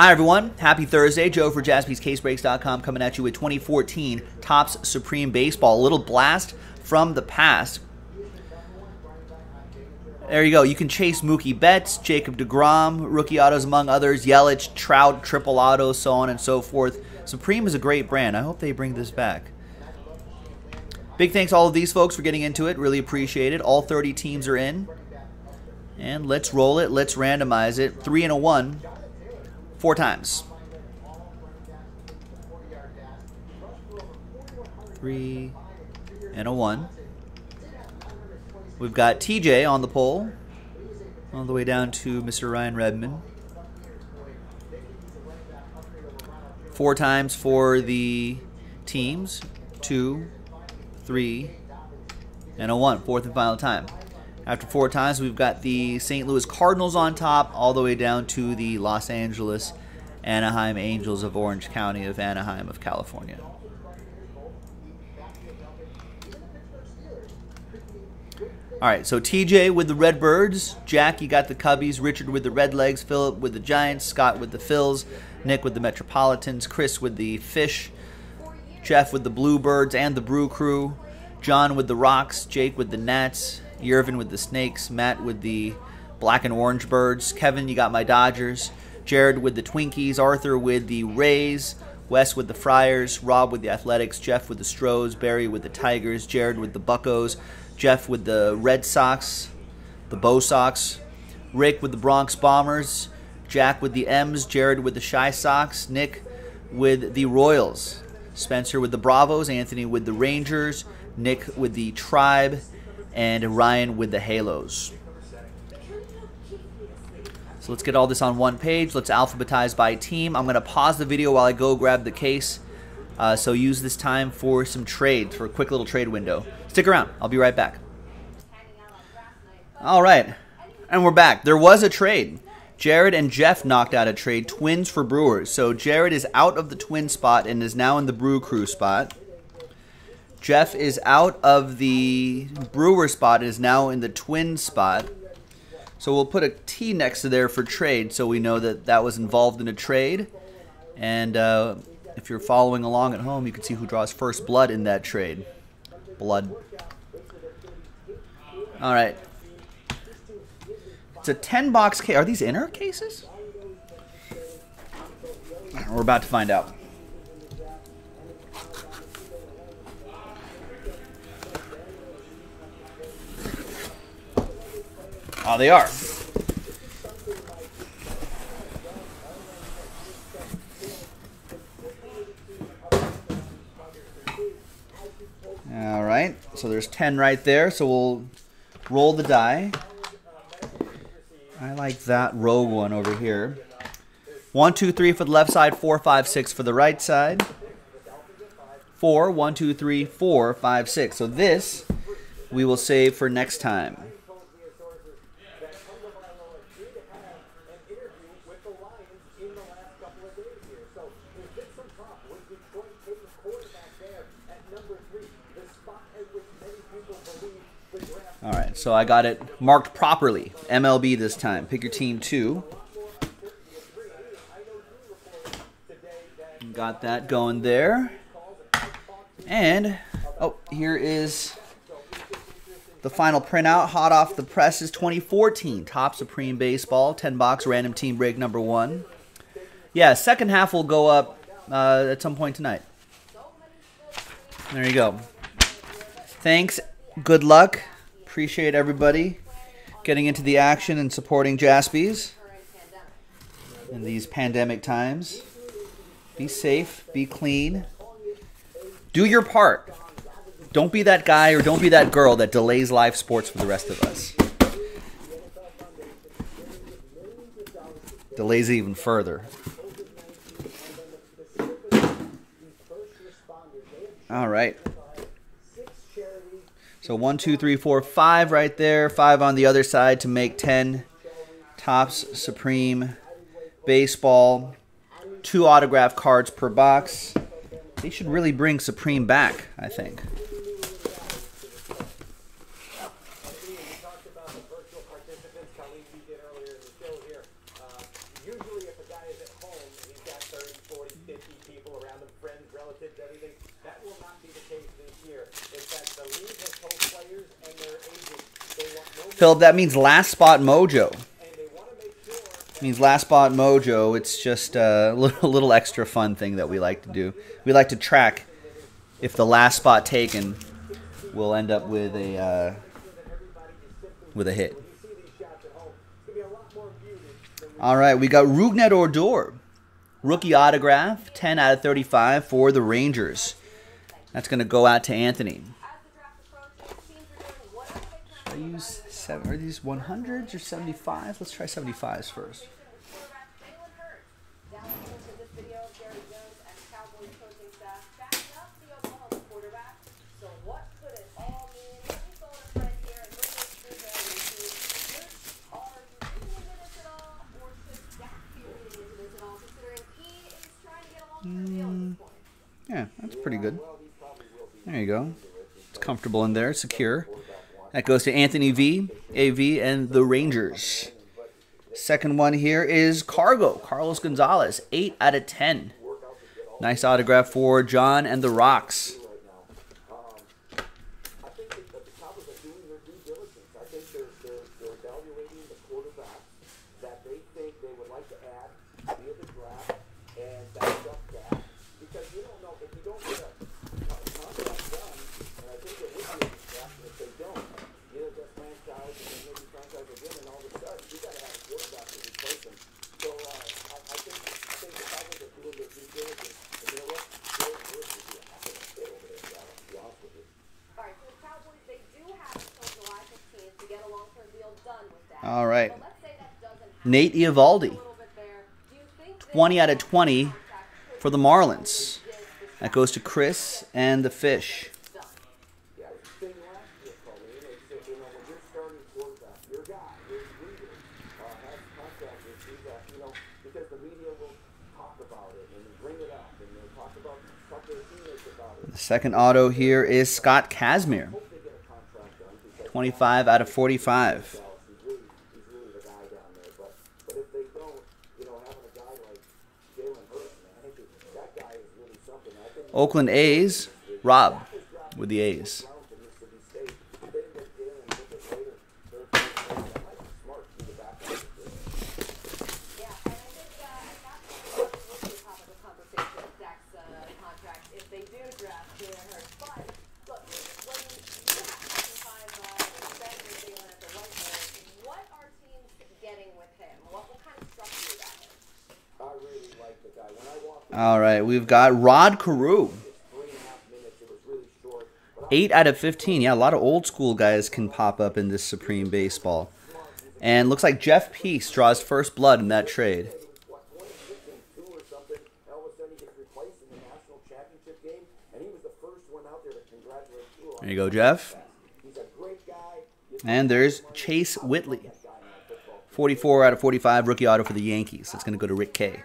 Hi, everyone. Happy Thursday. Joe for JaspysCaseBreaks.com coming at you with 2014 Topps Supreme Baseball. A little blast from the past. There you go. You can chase Mookie Betts, Jacob deGrom, rookie autos among others, Yelich, Trout, triple autos, so on and so forth. Supreme is a great brand. I hope they bring this back. Big thanks to all of these folks for getting into it. Really appreciate it. All 30 teams are in. And let's roll it. Let's randomize it. 3 and a 1. 4 times. 3 and a 1. We've got TJ on the pole, all the way down to Mr. Ryan Redmond. 4 times for the teams. 2, 3, and a 1. 4th and final time. After 4 times, we've got the St. Louis Cardinals on top, all the way down to the Los Angeles Anaheim Angels of Orange County of Anaheim of California. All right, so TJ with the Redbirds, Jack, you got the Cubbies, Richard with the Redlegs, Philip with the Giants, Scott with the Phils, Nick with the Metropolitans, Chris with the Fish, Jeff with the Bluebirds and the Brew Crew, John with the Rocks, Jake with the Nats, Yervin with the Snakes, Matt with the Black and Orange Birds, Kevin, you got my Dodgers, Jared with the Twinkies, Arthur with the Rays, Wes with the Friars, Rob with the Athletics, Jeff with the Stros, Barry with the Tigers, Jared with the Buccos, Jeff with the Red Sox, the Bo Sox, Rick with the Bronx Bombers, Jack with the M's, Jared with the Shy Sox, Nick with the Royals, Spencer with the Bravos, Anthony with the Rangers, Nick with the Tribe, and Ryan with the Halos. So let's get all this on one page. Let's alphabetize by team. I'm going to pause the video while I go grab the case. So use this time for some trades, for a quick little trade window. Stick around. I'll be right back. All right. And we're back. There was a trade. Jared and Jeff knocked out a trade. Twins for Brewers. So Jared is out of the Twin spot and is now in the Brew Crew spot. Jeff is out of the Brewer spot and is now in the Twin spot. So we'll put a T next to there for trade so we know that that was involved in a trade. And if you're following along at home, you can see who draws first blood in that trade. Blood. All right. It's a 10-box case. Are these inner cases? We're about to find out. Oh, they are. All right, so there's 10 right there, so we'll roll the die. I like that rogue one over here. 1, 2, 3 for the left side, 4, 5, 6 for the right side. 4, 1, 2, 3, 4, 5, 6. So this we will save for next time. All right, so I got it marked properly. MLB this time. Pick your team 2. Got that going there. And, oh, here is the final printout. Hot off the presses, 2014 Topps Supreme Baseball, 10-box random team break number 1. Yeah, second half will go up at some point tonight. There you go. Thanks. Good luck. Appreciate everybody getting into the action and supporting Jaspys in these pandemic times. Be safe. Be clean. Do your part. Don't be that guy or don't be that girl that delays live sports for the rest of us. Delays it even further. All right. So 1, 2, 3, 4, 5 right there. 5 on the other side to make 10. Topps Supreme Baseball. 2 autograph cards per box. They should really bring Supreme back, I think. is at home, he's got 30, 40, 50 people around him, friends, relatives, everything. That will not be the case this year. In fact, the league has told players and their agents they want no more. Philip, that means last spot mojo. And they want to make sure it means last spot mojo. It's just a little extra fun thing that we like to do. We like to track if the last spot taken will end up with a hit. All right, we got Rougned Odor, rookie autograph, 10 out of 35 for the Rangers. That's going to go out to Anthony. Should I use seven? Are these 100s or 75s? Let's try 75s first. Yeah, that's pretty good. There you go. It's comfortable in there, secure. That goes to Anthony V, AV, and the Rangers. Second one here is Cargo, Carlos Gonzalez, 8 out of 10. Nice autograph for John and the Rocks. All right, Nate Eovaldi, 20 out of 20 for the Marlins. That goes to Chris and the Fish. The second auto here is Scott Kazmir, 25 out of 45. Oakland A's, Rob with the A's. All right, we've got Rod Carew, 8 out of 15. Yeah, a lot of old school guys can pop up in this Supreme Baseball. And looks like Jeff Peace draws first blood in that trade. There you go, Jeff. And there's Chase Whitley, 44 out of 45, rookie auto for the Yankees. That's going to go to Rick Kay.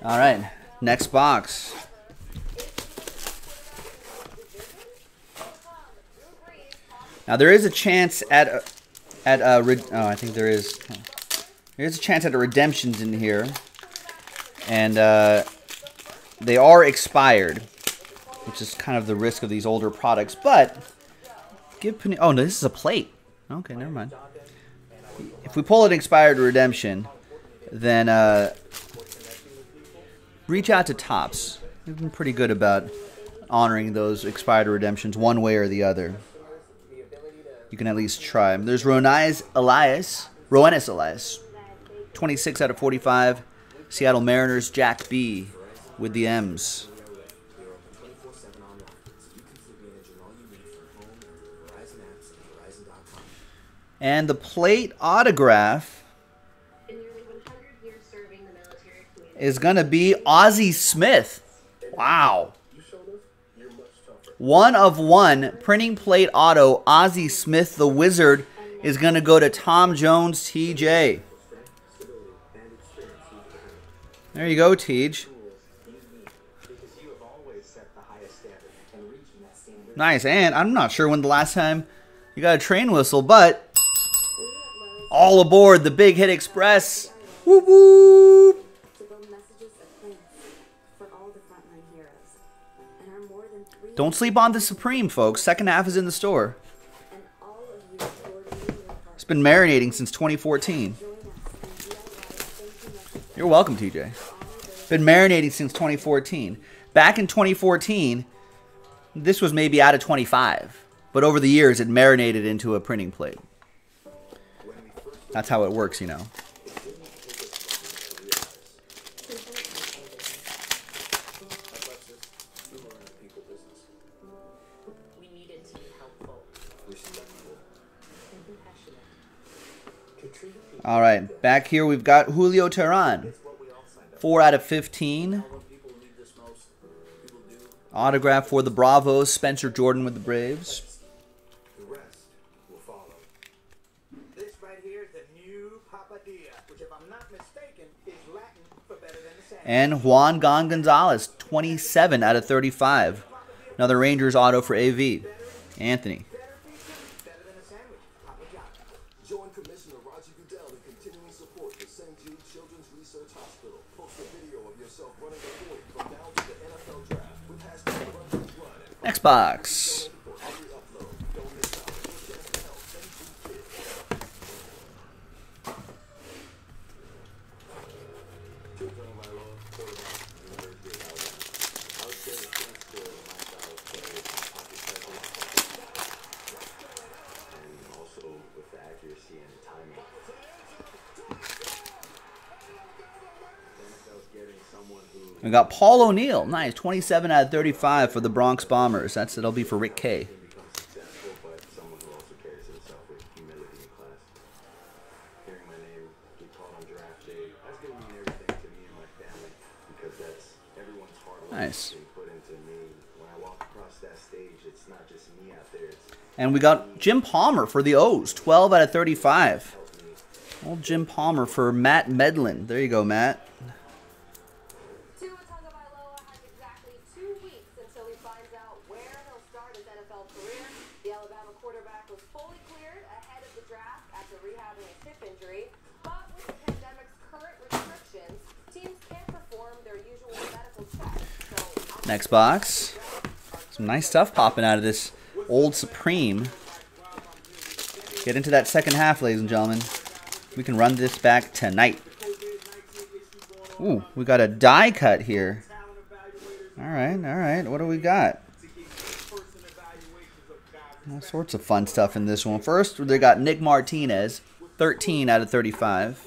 All right, next box. Now there is a chance There's a chance at a redemptions in here, and they are expired, which is kind of the risk of these older products. But give oh no, this is a plate. Okay, never mind. If we pull an expired redemption, then. Reach out to Topps. They've been pretty good about honoring those expired redemptions one way or the other. You can at least try. There's Roenis Elias, 26 out of 45. Seattle Mariners, Jack B with the M's. And the plate autograph is going to be Ozzie Smith. Wow. 1 of 1, printing plate auto, Ozzie Smith, the Wizard, is going to go to Tom Jones, TJ. There you go, Tej. Nice, and I'm not sure when the last time you got a train whistle, but all aboard the Big Hit Express. Whoop, whoop. Don't sleep on the Supreme, folks. Second half is in the store. It's been marinating since 2014. You're welcome, TJ. Been marinating since 2014. Back in 2014, this was maybe out of 25. But over the years, it marinated into a printing plate. That's how it works, you know. All right, back here we've got Julio Tehran. 4 out of 15. Autograph for the Bravos, Spencer Jordan with the Braves. The rest will follow. This right here is the new papadilla, which if I'm not mistaken is Latin for better than the sand. And Juan Gonzalez, 27 out of 35. Another Rangers auto for AV. Anthony. Next box. We got Paul O'Neill. Nice. 27 out of 35 for the Bronx Bombers. That'll be for Rick K. Nice. And we got Jim Palmer for the O's. 12 out of 35. Old Jim Palmer for Matt Medlin. There you go, Matt. Next box. Some nice stuff popping out of this old Supreme. Get into that second half, ladies and gentlemen. We can run this back tonight. Ooh, we got a die cut here. All right, all right. What do we got? All sorts of fun stuff in this one. First, they got Nick Martinez, 13 out of 35.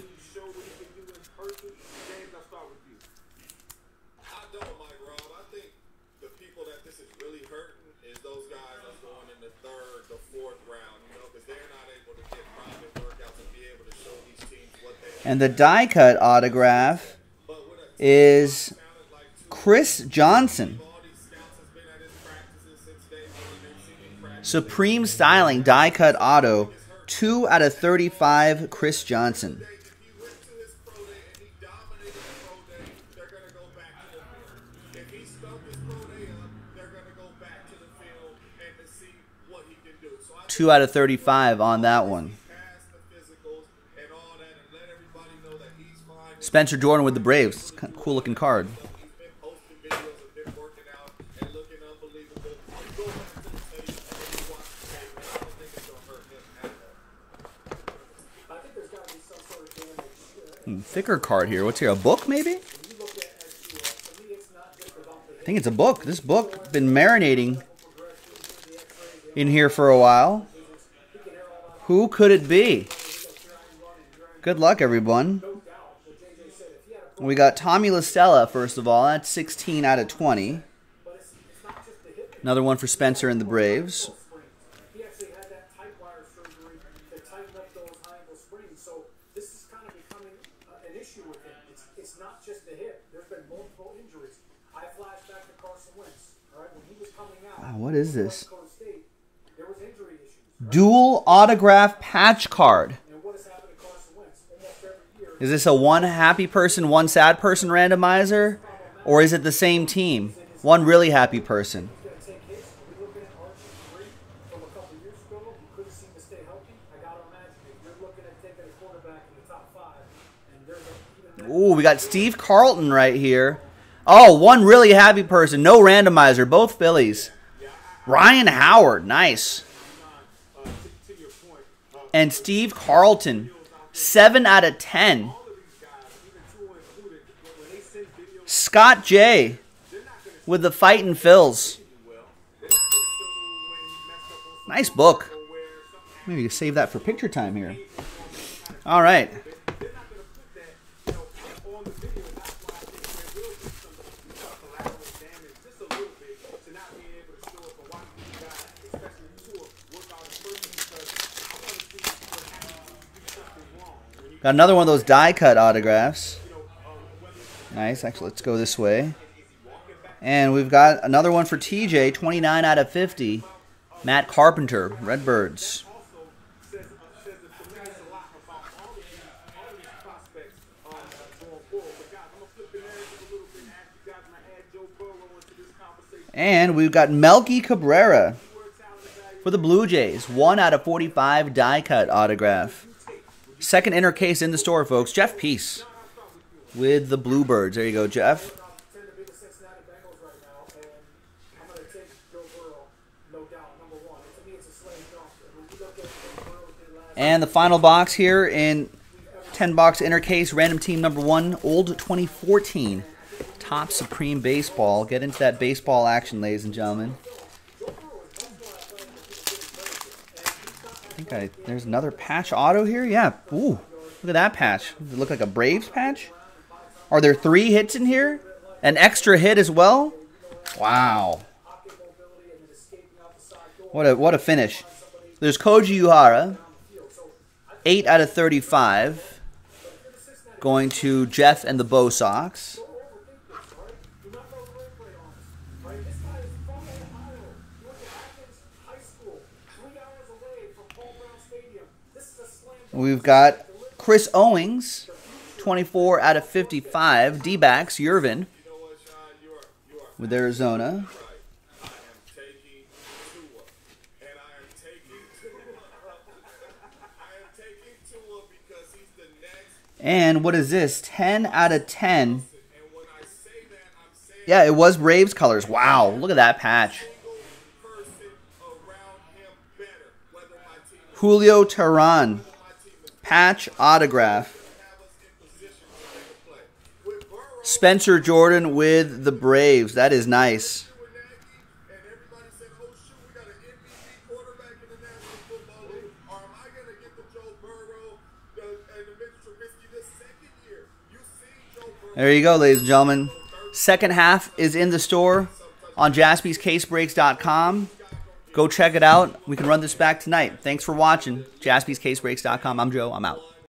And the die cut autograph is Chris Johnson. Supreme Styling die cut auto, 2 out of 35, Chris Johnson. So 2 out of 35 on that one. Spencer Jordan with the Braves. Kind of cool looking card. Thicker card here. What's here? A book maybe? I think it's a book. This book been marinating in here for a while. Who could it be? Good luck, everyone. We got Tommy La Stella, first of all. That's 16 out of 20. Another one for Spencer and the Braves. It's not just the hip. There's been multiple injuries. I flashed back to Carson Wentz, all right? When he was coming out. Wow, what is this? There was injury issues. Right? Dual autograph patch card. Is this a one happy person, one sad person randomizer? Or is it the same team? One really happy person. Ooh, we got Steve Carlton right here. Oh, one really happy person. No randomizer. Both Phillies. Ryan Howard. Nice. And Steve Carlton. 7 out of 10. Scott J. with the Fightin' Phils. Nice book. Maybe you save that for picture time here. All right. Got another one of those die-cut autographs. Nice. Actually, let's go this way. And we've got another one for TJ, 29 out of 50. Matt Carpenter, Redbirds. And we've got Melky Cabrera for the Blue Jays, 1 out of 45 die-cut autograph. Second inner case in the store, folks. Jeff Peace with the Bluebirds. There you go, Jeff. And the final box here in 10-box inner case, random team number 1, old 2014 Topps Supreme Baseball. Get into that baseball action, ladies and gentlemen. I think there's another patch auto here. Yeah. Ooh, look at that patch. Does it look like a Braves patch? Are there 3 hits in here? An extra hit as well? Wow. What a finish. There's Koji Uehara, 8 out of 35, going to Jeff and the Bo Sox. We've got Chris Owings, 24 out of 55. D-backs, Yervin with Arizona. And what is this? 10 out of 10. Yeah, it was Braves colors. Wow, look at that patch. Julio Tehran. Patch autograph. Spencer Jordan with the Braves. That is nice. There you go, ladies and gentlemen. Second half is in the store on JaspysCaseBreaks.com. Go check it out. We can run this back tonight. Thanks for watching. JaspysCaseBreaks.com. I'm Joe. I'm out.